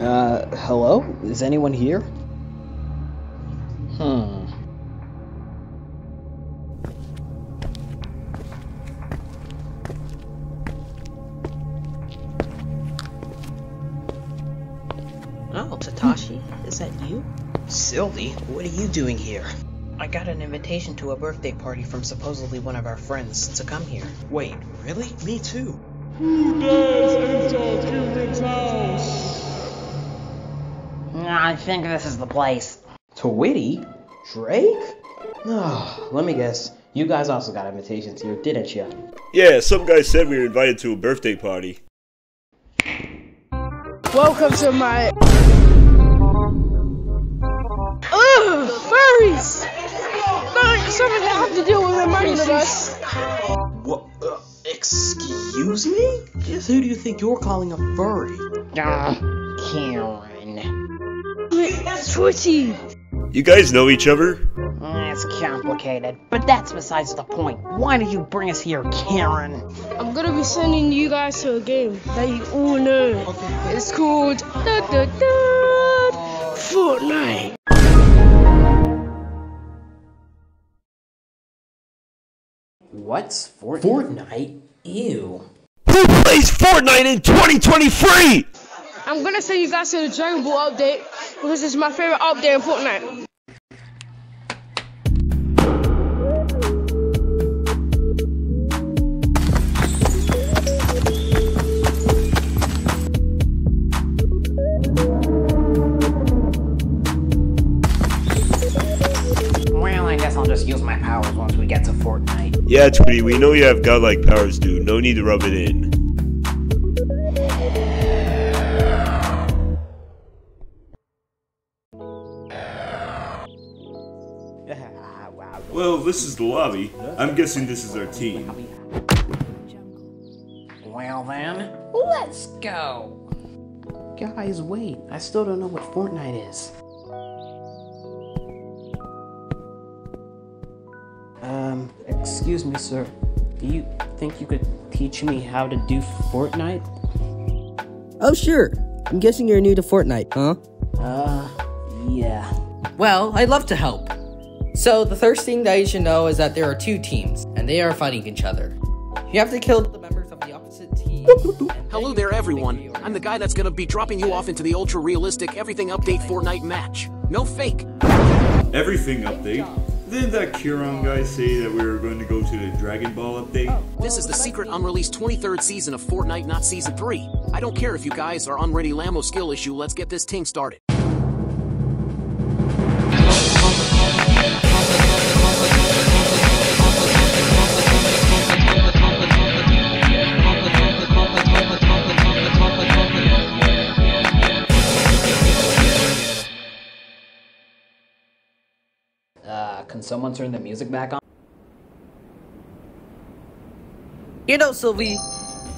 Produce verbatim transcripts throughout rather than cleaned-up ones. Uh, hello? Is anyone here? Hmm. Oh, Tatashi, is that you? Sylvie, what are you doing here? I got an invitation to a birthday party from supposedly one of our friends to come here. Wait, really? Me too. Who dares insult Karen's house? I think this is the place. Twitty? Drake? Oh, let me guess. You guys also got invitations here, didn't you? Yeah, some guy said we were invited to a birthday party. Welcome to my... Ugh, furries! Something they have to deal with reminding of us. What? Uh, excuse me? Just who do you think you're calling a furry? Ah, uh, Karen. Twitchy! You guys know each other? It's complicated, but that's besides the point. Why did you bring us here, Karen? I'm gonna be sending you guys to a game that you all know. Okay. It's called da, da, da, Fortnite. What's Fortnite? Fortnite? Ew. Who plays Fortnite in twenty twenty-three? I'm gonna send you guys to the Dragon Ball update because it's my favorite update in Fortnite. Use my powers once we get to Fortnite. Yeah, Tweety, we know you have godlike powers, dude. No need to rub it in. Well, this is the lobby. I'm guessing this is our team. Well then, let's go! Guys, wait. I still don't know what Fortnite is. Um, excuse me, sir. Do you think you could teach me how to do Fortnite? Oh, sure. I'm guessing you're new to Fortnite, huh? Uh, yeah. Well, I'd love to help. So, the first thing that you should know is that there are two teams, and they are fighting each other. You have to kill the members of the opposite team. Hello there, everyone. I'm the guy that's gonna be dropping you off into the ultra-realistic everything update Fortnite match. No fake. Everything update? Didn't that Kiron guy say that we were going to go to the Dragon Ball update? Oh, well, this is the secret unreleased twenty-third season of Fortnite, not season three. I don't care if you guys are unready Lambo skill issue, let's get this thing started. Can someone turn the music back on? You know, Sylvie,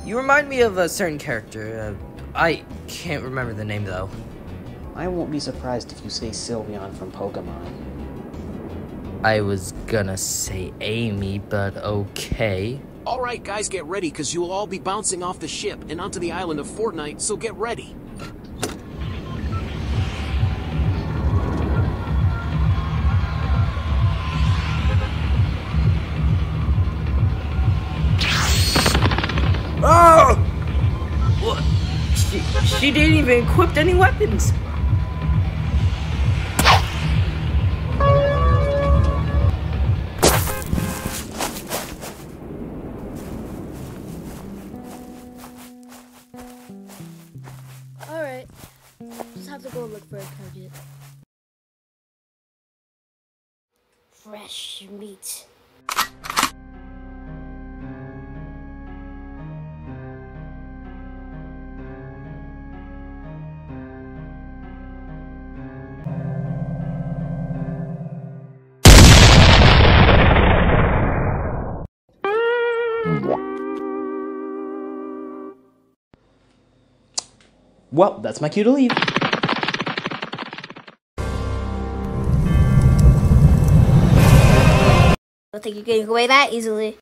you remind me of a certain character. Uh, I can't remember the name, though. I won't be surprised if you say Sylveon from Pokemon. I was gonna say Amy, but okay. Alright, guys, get ready, because you'll all be bouncing off the ship and onto the island of Fortnite, so get ready. Oh! What? She, she didn't even equip any weapons. All right, just have to go look for a target. Fresh meat. Well, that's my cue to leave. I don't think you're getting away that easily.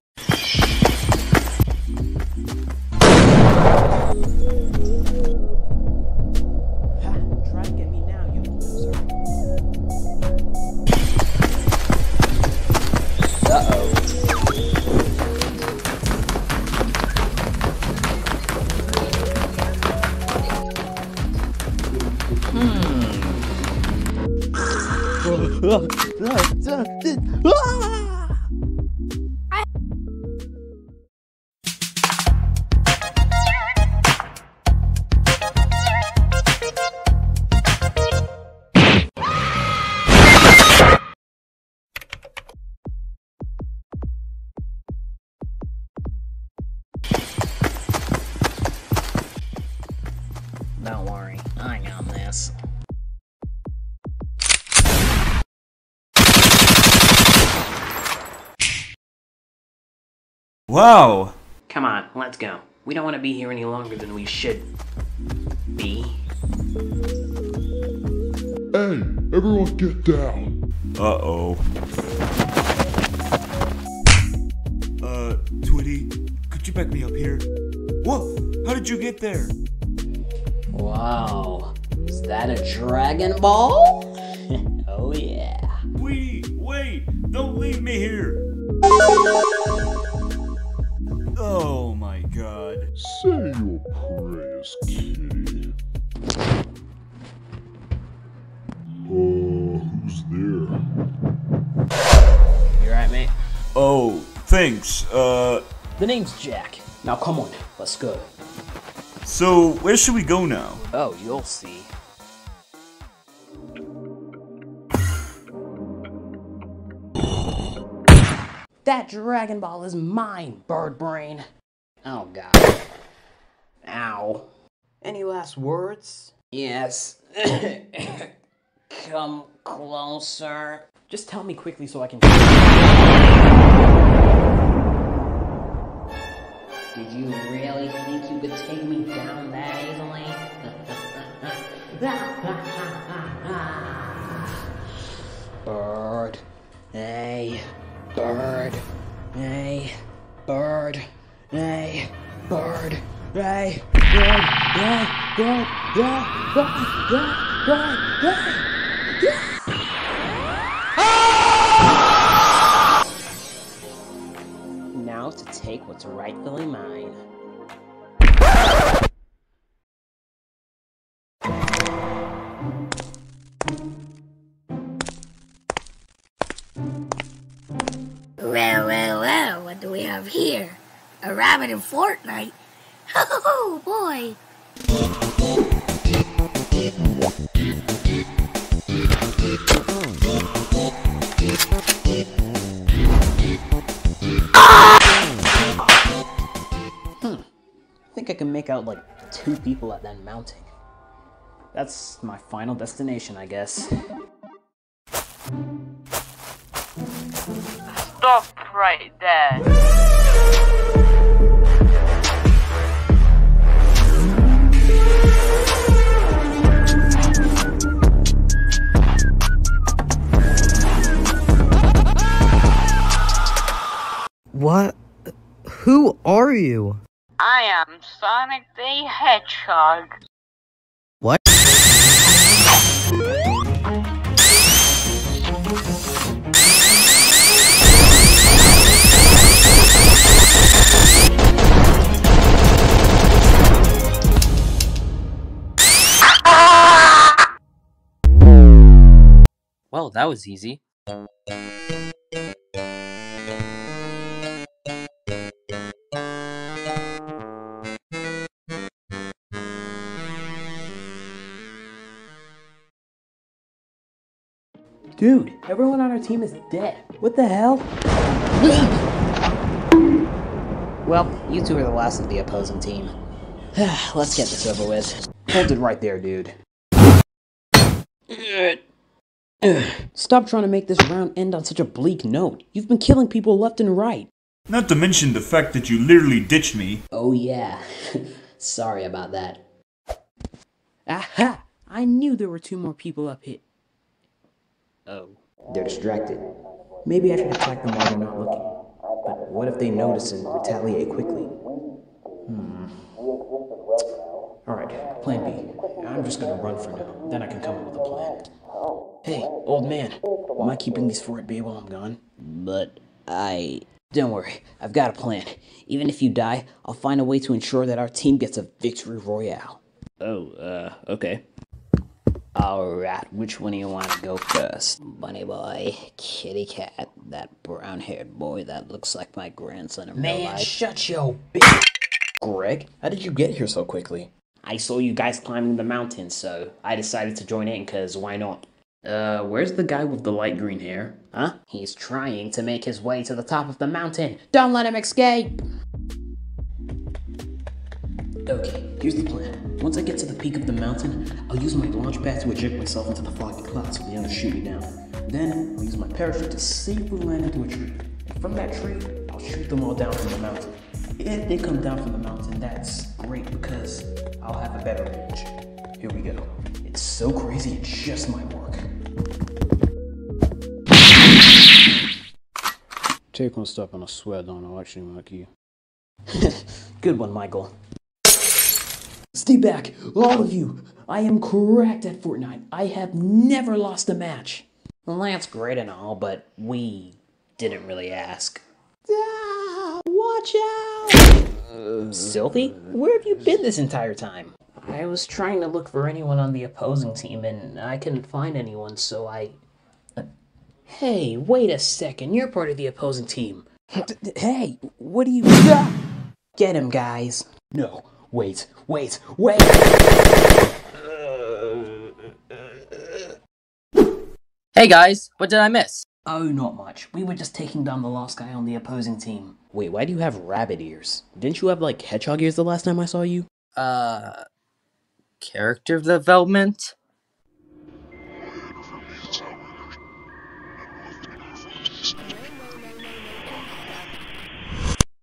Wow! Come on, let's go. We don't want to be here any longer than we should be. Hey, everyone get down! Uh-oh. Uh, Twitty, could you back me up here? Whoa! How did you get there? Wow. Is that a Dragon Ball? Oh yeah. Wait, wait! Don't leave me here! Oh my god. Say your prayers, kitty. Oh, uh, who's there? You alright, mate? Oh, thanks, uh... The name's Jack. Now come on, let's go. So, where should we go now? Oh, you'll see. That Dragon Ball is mine, bird brain. Oh, God. Ow. Any last words? Yes. Come closer. Just tell me quickly so I can... Did you really think you could take me down that easily? Bird. Hey. Bird, nay, bird, nay, bird, nay, bird, nay, bird, nay, bird, nay, bird, nay, now to take what's rightfully mine. Well, well, well, what do we have here? A rabbit in Fortnite? Oh, boy! Hmm. I think I can make out, like, two people at that mounting. That's my final destination, I guess. Stop right there. What? Who are you? I am Sonic the Hedgehog. What? Well, that was easy. Dude, everyone on our team is dead. What the hell? Well, you two are the last of the opposing team. Let's get this over with. Hold it right there, dude. Stop trying to make this round end on such a bleak note. You've been killing people left and right. Not to mention the fact that you literally ditched me. Oh yeah. Sorry about that. Aha! I knew there were two more people up here. Oh. They're distracted. Maybe I should attack them while they're not looking. But what if they notice and retaliate quickly? Hmm. Alright, plan B. I'm just gonna run for now. Then I can come up with a plan. Hey, old man, am I keeping these four at bay while I'm gone? But I... Don't worry, I've got a plan. Even if you die, I'll find a way to ensure that our team gets a victory royale. Oh, uh, okay. Alright, which one do you want to go first? Bunny boy, kitty cat, that brown-haired boy that looks like my grandson in real life. Man, shut your bitch! Greg, how did you get here so quickly? I saw you guys climbing the mountain, so I decided to join in, cause why not? Uh, where's the guy with the light green hair? Huh? He's trying to make his way to the top of the mountain. Don't let him escape! Okay, here's the plan. Once I get to the peak of the mountain, I'll use my launch pad to eject myself into the foggy clouds so they don't shoot me down. Then, I'll use my parachute to safely land into a tree. And from that tree, I'll shoot them all down from the mountain. If they come down from the mountain, that's great because I'll have a better range. Here we go. It's so crazy, it just might work. Take one step and I swear, Don, I'll actually mark you. Good one, Michael. Stay back, all of you! I am cracked at Fortnite. I have never lost a match. Well, that's great and all, but we didn't really ask. Ah, watch out! Uh, Sylvie, where have you been this entire time? I was trying to look for anyone on the opposing team, and I couldn't find anyone, so I... Uh, hey, wait a second, you're part of the opposing team. Hey, what do you... Get him, guys. No. Wait, wait, wait! Hey guys, what did I miss? Oh, not much. We were just taking down the last guy on the opposing team. Wait, why do you have rabbit ears? Didn't you have, like, hedgehog ears the last time I saw you? Uh... Character development?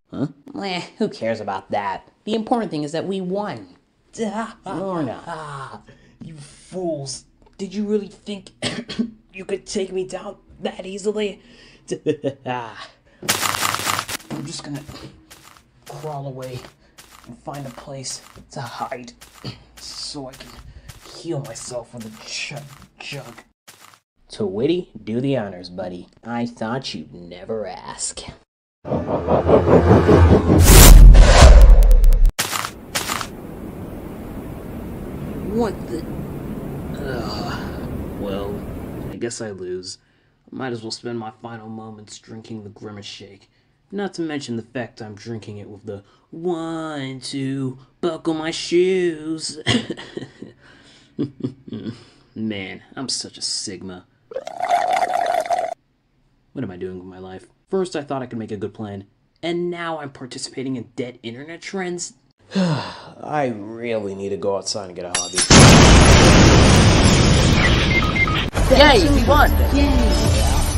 Huh? Eh, who cares about that? The important thing is that we won. Lorna. Ah, you fools. Did you really think you could take me down that easily? I'm just gonna crawl away and find a place to hide so I can heal myself with a chug jug. So Witty, do the honors, buddy. I thought you'd never ask. What the... Ugh. Well, I guess I lose. I might as well spend my final moments drinking the Grimace Shake. Not to mention the fact I'm drinking it with the one, two, buckle my shoes. Man, I'm such a Sigma. What am I doing with my life? First, I thought I could make a good plan, and now I'm participating in dead internet trends? I really need to go outside and get a hobby. Yay, we won! Yay!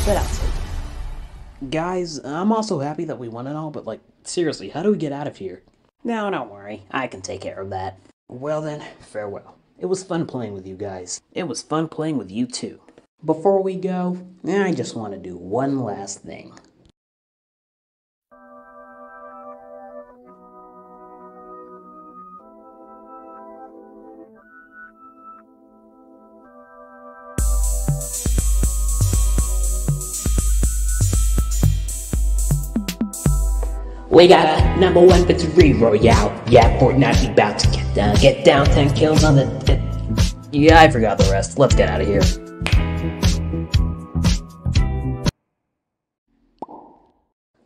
But I'll take it. Guys, I'm also happy that we won and all, but like, seriously, how do we get out of here? No, don't worry. I can take care of that. Well then, farewell. It was fun playing with you guys. It was fun playing with you too. Before we go, I just want to do one last thing. We got a number one victory royale. Yeah, Fortnite be about to get down. Get down, ten kills on the... Th yeah, I forgot the rest. Let's get out of here.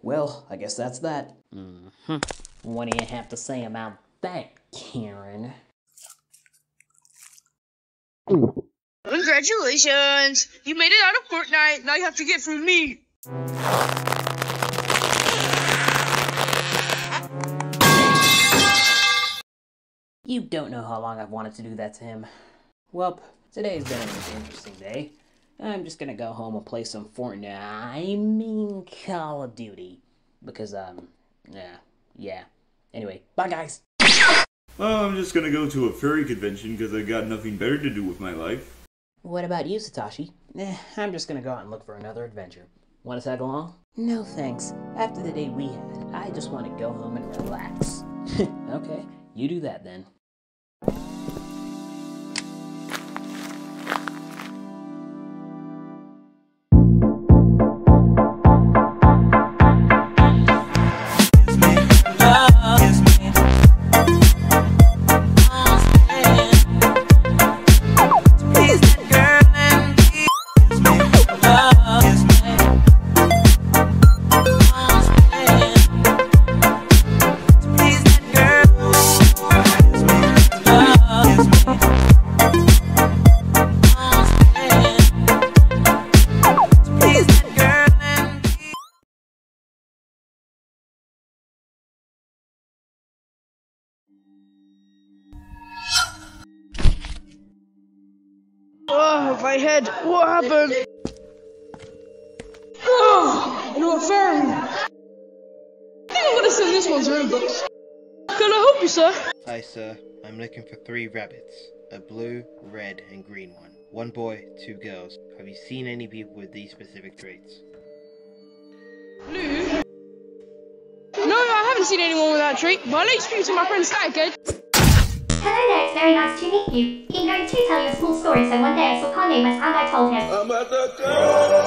Well, I guess that's that. Mm-hmm. What do you have to say about that, Karen? Congratulations! You made it out of Fortnite, now you have to get through me! You don't know how long I've wanted to do that to him. Well, today's been an interesting day. I'm just gonna go home and play some Fortnite. I mean Call of Duty. Because, um, yeah, yeah. Anyway, bye guys! Oh, I'm just gonna go to a furry convention because I got nothing better to do with my life. What about you, Satoshi? Eh, I'm just gonna go out and look for another adventure. Wanna tag along? No thanks. After the day we had, I just wanna go home and relax. Okay, you do that then. Peace. with my head. What happened? Oh, no, a fairy. I think I'm gonna send this one to Robux. Can I help you, sir? Hi, sir. I'm looking for three rabbits. A blue, red, and green one. One boy, two girls. Have you seen any people with these specific traits? Blue? No, I haven't seen anyone with that trait, but I'll let you speak to my friend Stagger. Hello there, it's very nice to meet you. He knows to tell you a small story, so one day I saw Ponday and I told him. I'm at the